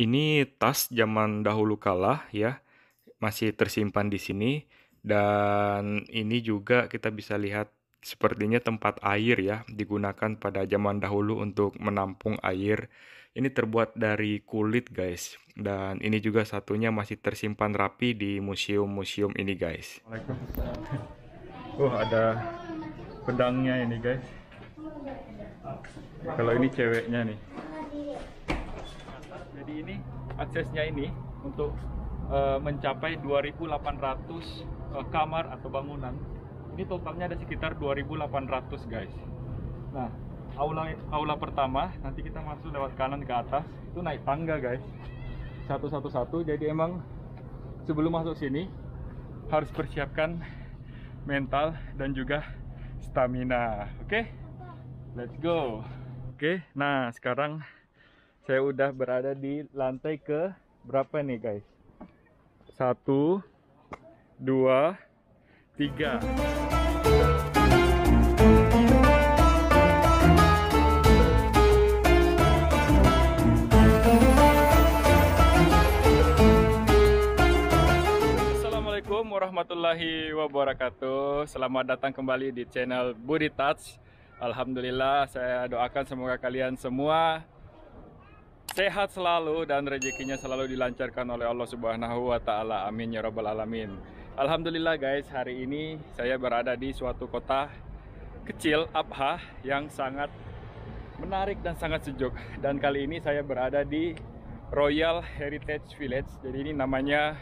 Ini tas zaman dahulu kala ya, masih tersimpan di sini. Dan ini juga kita bisa lihat sepertinya tempat air ya, digunakan pada zaman dahulu untuk menampung air. Ini terbuat dari kulit guys. Dan ini juga satunya masih tersimpan rapi di museum-museum ini guys. Oh, ada pedangnya ini guys. Kalau ini ceweknya nih. Jadi ini aksesnya ini untuk mencapai 2.800 kamar atau bangunan. Ini totalnya ada sekitar 2.800 guys. Nah, aula pertama nanti kita masuk lewat kanan ke atas, itu naik tangga guys. Satu-satu-satu. Jadi emang sebelum masuk sini harus persiapkan mental dan juga stamina. Oke? Let's go. Oke, nah sekarang saya udah berada di lantai ke berapa nih guys? 1, 2, 3. Assalamualaikum warahmatullahi wabarakatuh. Selamat datang kembali di channel Budhy Taj. Alhamdulillah, saya doakan semoga kalian semua sehat selalu dan rezekinya selalu dilancarkan oleh Allah Subhanahu wa Ta'ala. Amin ya Rabbal 'Alamin. Alhamdulillah, guys, hari ini saya berada di suatu kota kecil, Abha, yang sangat menarik dan sangat sejuk. Dan kali ini saya berada di Royal Heritage Village. Jadi, ini namanya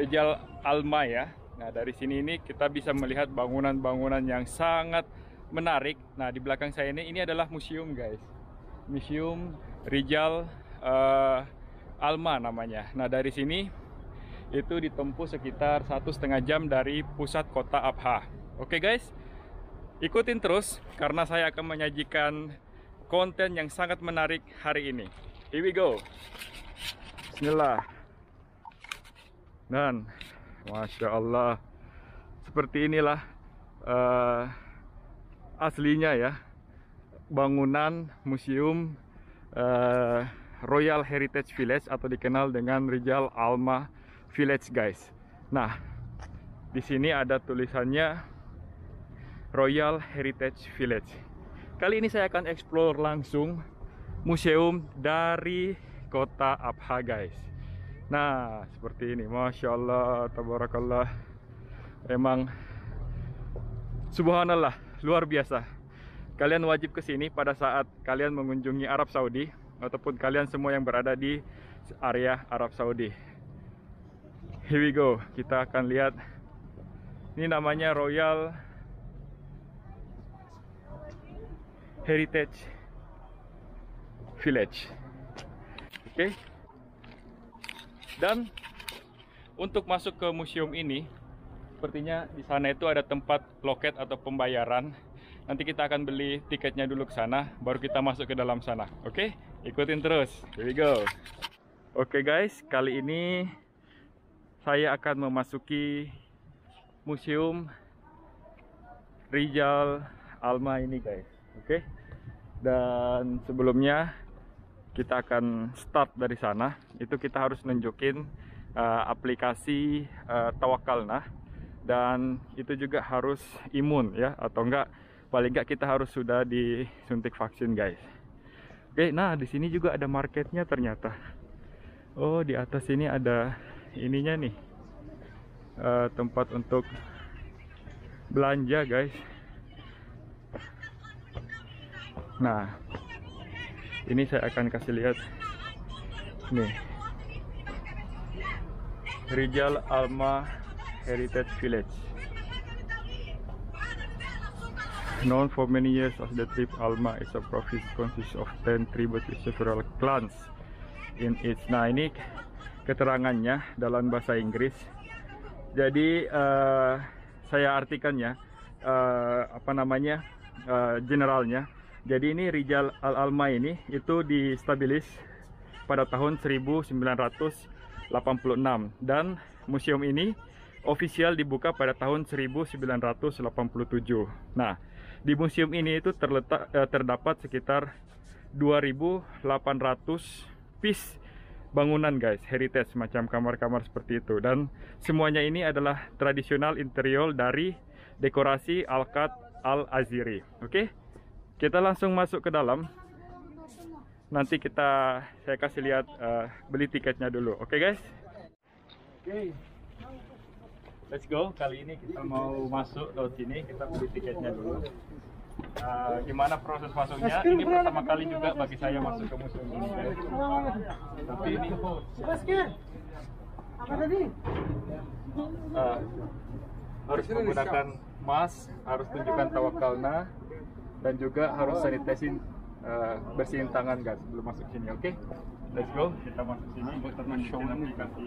Rijal Almaa ya. Nah, dari sini ini kita bisa melihat bangunan-bangunan yang sangat menarik. Nah, di belakang saya ini adalah museum, guys. Museum Rijal Almaa namanya. Nah, dari sini itu ditempuh sekitar 1,5 jam dari pusat kota Abha. Oke guys, ikutin terus karena saya akan menyajikan konten yang sangat menarik hari ini. Here we go. Bismillah. Dan Masya Allah, seperti inilah aslinya ya, bangunan museum Royal Heritage Village atau dikenal dengan Rijal Almaa Village guys. Nah, di sini ada tulisannya Royal Heritage Village. Kali ini saya akan explore langsung museum dari kota Abha guys. Nah, seperti ini. Masya Allah, tabarakallah. Emang subhanallah, luar biasa. Kalian wajib ke sini pada saat kalian mengunjungi Arab Saudi ataupun kalian semua yang berada di area Arab Saudi. Here we go. Kita akan lihat. Ini namanya Royal Heritage Village. Oke. Dan untuk masuk ke museum ini, sepertinya di sana itu ada tempat loket atau pembayaran. Nanti kita akan beli tiketnya dulu ke sana, baru kita masuk ke dalam sana. Oke, ikutin terus. Here we go. Oke guys, kali ini saya akan memasuki museum Rijal Almaa ini guys. Oke. Dan sebelumnya kita akan start dari sana. Itu kita harus nunjukin aplikasi Tawakalna. Dan itu juga harus imun ya, atau enggak paling nggak kita harus sudah disuntik vaksin guys. Oke, nah di sini juga ada marketnya ternyata. Oh, di atas ini ada ininya nih, tempat untuk belanja guys. Nah, ini saya akan kasih lihat nih, Rijal Almaa Heritage Village. Known for many years as the tribe Almaa, it's a province consists of 10 tribes with several clans in its. Nah, ini keterangannya dalam bahasa Inggris. Jadi saya artikannya generalnya. Jadi ini Rijal Almaa ini itu distabilis pada tahun 1986 dan museum ini official dibuka pada tahun 1987. Nah, di museum ini itu terdapat sekitar 2.800 tipis bangunan guys, heritage macam kamar-kamar seperti itu. Dan semuanya ini adalah tradisional interior dari dekorasi Alkat Al-Aziri. Oke, kita langsung masuk ke dalam. Nanti saya kasih lihat beli tiketnya dulu. Oke guys. Oke, let's go. Kali ini kita mau masuk laut sini, kita beli tiketnya dulu. Gimana proses masuknya? Ini pertama kali juga bagi saya masuk ke museum ini. Tapi ini harus menggunakan mask, harus tunjukkan tawakalna, dan juga harus sanitasi, bersihin tangan guys sebelum masuk sini. Oke, let's go. Kita masuk sini. Kita show aplikasi.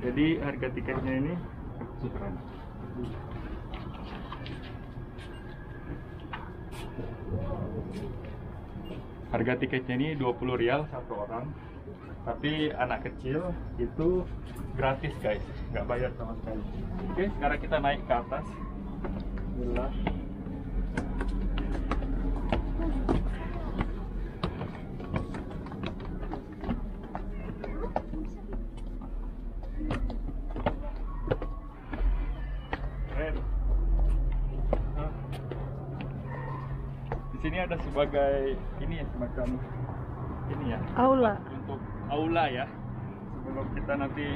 Jadi harga tiketnya ini Rp20 satu orang. Tapi anak kecil itu gratis guys, nggak bayar sama sekali. Oke, sekarang kita naik ke atas. Bismillah. Di sini ada sebagai ini ya, semacam ini ya, aula. Untuk aula ya, sebelum kita nanti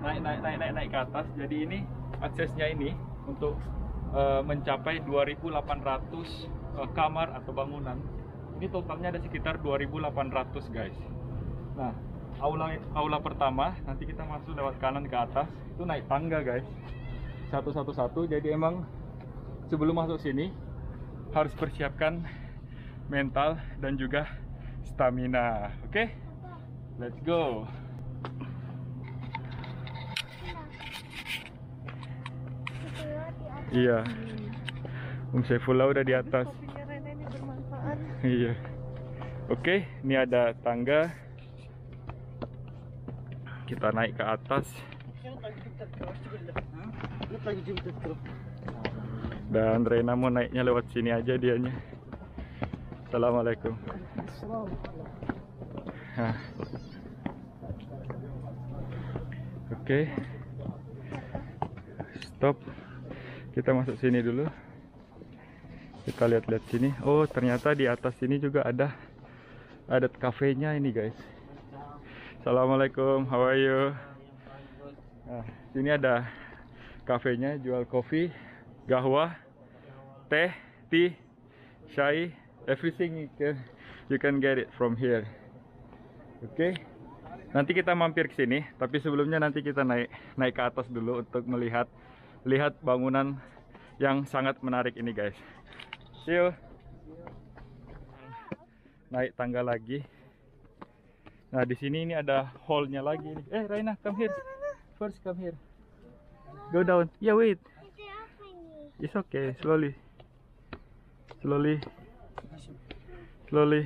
naik ke atas. Jadi ini aksesnya ini untuk mencapai 2.800 kamar atau bangunan. Ini totalnya ada sekitar 2.800 guys. Nah, aula pertama nanti kita masuk lewat kanan ke atas, itu naik tangga guys, satu-satu. Jadi emang sebelum masuk sini harus persiapkan mental dan juga stamina. Oke, let's go. Iya, Saifullah udah di atas. Iya. Oke, ini ada tangga. Kita naik ke atas. Dan Rena mau naiknya lewat sini aja dianya. Assalamualaikum. Oke, stop. Kita masuk sini dulu. Kita lihat-lihat sini. Oh, ternyata di atas sini juga ada adat kafenya ini guys. Assalamualaikum, how are you? Nah, sini ada kafenya, jual kopi, gahwa, teh, tea, syai, everything you can get it from here. Oke, nanti kita mampir ke sini, tapi sebelumnya nanti kita naik ke atas dulu untuk melihat bangunan yang sangat menarik ini guys. See you. Naik tangga lagi. Nah, di sini ini ada hallnya lagi. Raina, come here. First come here. Go down. Yeah, wait. It's okay. Slowly. Slowly. Slowly.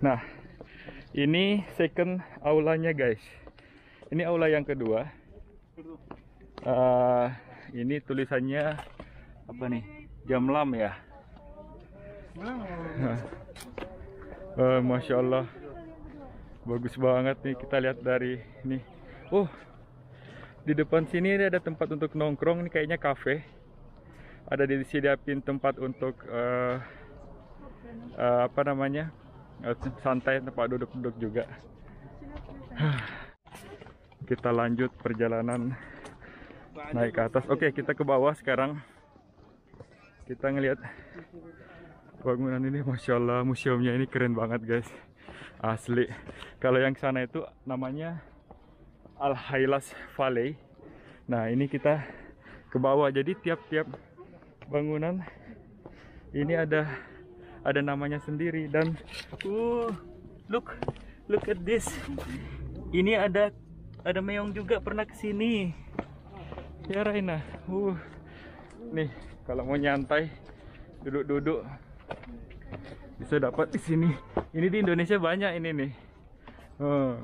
Nah, ini second aulanya guys. Ini aula yang kedua. Ini tulisannya apa nih? Jamlam ya. Masya Allah, bagus banget nih. Kita lihat dari ini. Oh, di depan sini ada tempat untuk nongkrong. Ini kayaknya kafe. Ada disediakan tempat untuk apa namanya? Santai, tempat duduk-duduk juga. Kita lanjut perjalanan naik ke atas. Oke, kita ke bawah sekarang. Kita ngelihat bangunan ini, masya Allah, museumnya ini keren banget guys, asli. Kalau yang sana itu namanya Al Hilas Valley. Nah, ini kita ke bawah. Jadi tiap-tiap bangunan ini ada namanya sendiri. Dan look at this. Ini ada meong juga pernah kesini ya Raina. Nih, kalau mau nyantai duduk-duduk bisa dapat di sini. Ini di Indonesia banyak ini nih. Oh.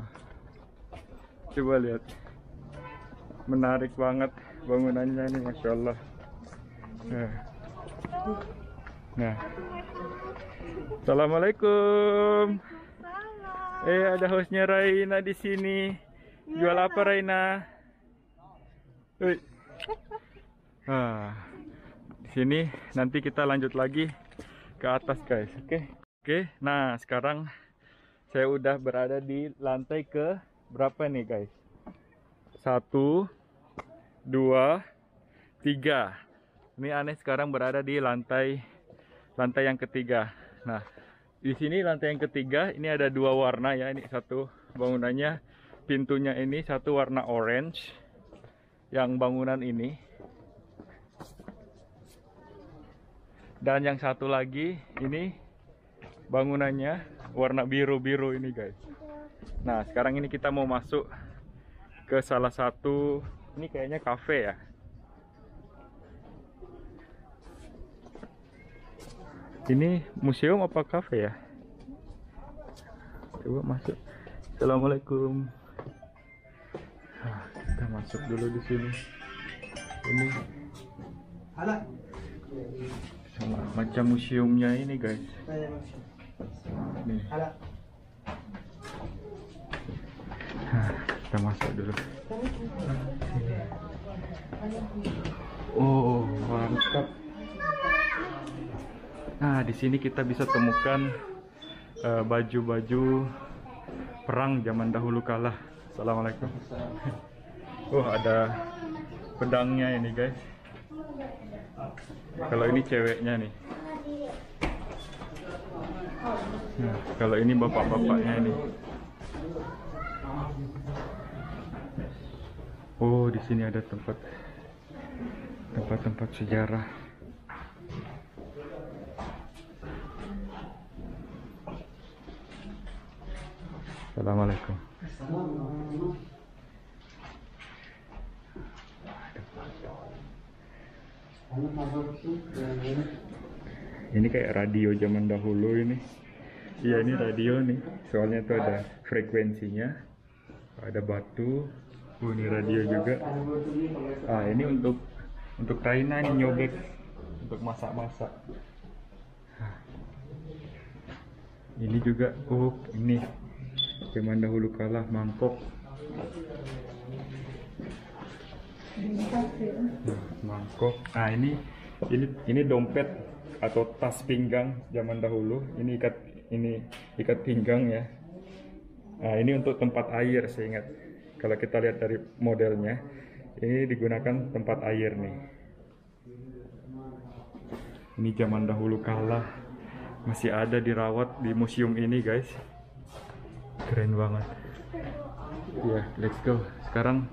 Coba lihat, menarik banget bangunannya nih, masya Allah. Nah, assalamualaikum. Ada hostnya Raina di sini. Jual apa Raina? Di sini nanti kita lanjut lagi ke atas guys. Oke. Nah sekarang saya udah berada di lantai ke berapa nih guys? 1, 2, 3. Ini aneh, sekarang berada di lantai yang ketiga. Nah di sini lantai yang ketiga ini ada dua warna ya. Ini satu bangunannya, pintunya ini satu warna orange yang bangunan ini, dan yang satu lagi ini bangunannya warna biru-biru ini guys. Nah sekarang ini kita mau masuk ke salah satu, ini kayaknya kafe ya. Ini museum apa kafe ya? Coba masuk. Assalamualaikum. Kita masuk dulu di sini. Ini sama macam museumnya ini guys. Nih. Kita masuk dulu. Oh mantap. Nah, di sini kita bisa temukan baju-baju perang zaman dahulu kala. Assalamualaikum. Oh, ada pedangnya ini, guys. Kalau ini ceweknya nih. Nah, kalau ini bapak-bapaknya ini. Oh, di sini ada tempat-tempat sejarah. Assalamualaikum. Ini kayak radio zaman dahulu ini. Iya ini radio nih. Soalnya tuh ada frekuensinya. Ada batu. Oh, ini radio juga. Ah ini untuk Raina nih, nyobek untuk masak-masak. Ini juga. Oh ini. Zaman dahulu kalah mangkok. Nah, ini dompet atau tas pinggang zaman dahulu. Ini ikat pinggang ya. Nah, ini untuk tempat air saya ingat. Kalau kita lihat dari modelnya, ini digunakan tempat air nih. Ini zaman dahulu kalah masih ada dirawat di museum ini, guys. Keren banget ya, let's go. Sekarang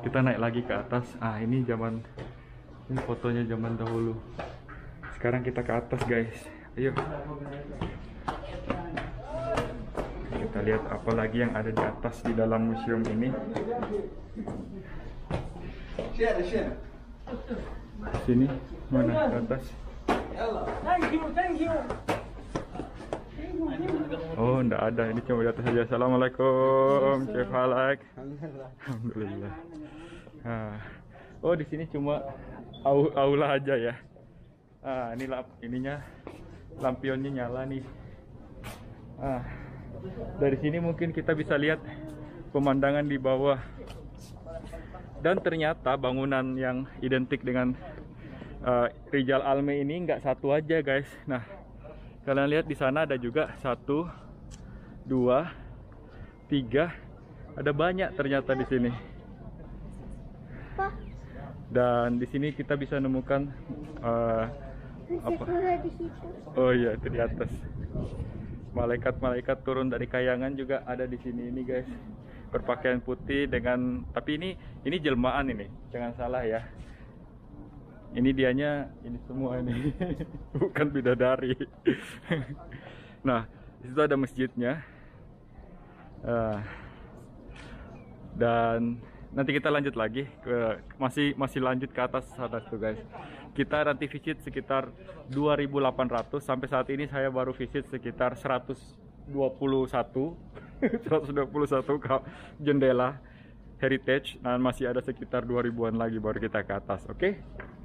kita naik lagi ke atas. Ah ini fotonya zaman dahulu. Sekarang kita ke atas guys, ayo kita lihat apa lagi yang ada di atas di dalam museum ini. Sini mana ke atas. Thank you. Oh, enggak ada. Ini cuma di atas saja. Assalamualaikum, Chef Halak. Alhamdulillah. Oh, di sini cuma aula aja ya. Ini lampionnya nyala nih. Dari sini mungkin kita bisa lihat pemandangan di bawah. Dan ternyata bangunan yang identik dengan Rijal Almaa ini nggak satu aja, guys. Nah, kalian lihat di sana ada juga 1, 2, 3. Ada banyak ternyata di sini. Dan di sini kita bisa menemukan apa? Oh iya, di atas. Malaikat-malaikat turun dari kayangan juga ada di sini ini guys. Berpakaian putih dengan, tapi ini jelmaan ini. Jangan salah ya. Ini dianya, ini semua ini bukan bidadari. Nah, di situ ada masjidnya, dan Nanti kita lanjut lagi ke, masih lanjut ke atas tuh guys. Kita nanti visit sekitar 2.800. Sampai saat ini saya baru visit sekitar 121 jendela heritage. Nah, masih ada sekitar 2.000-an lagi baru kita ke atas. Oke?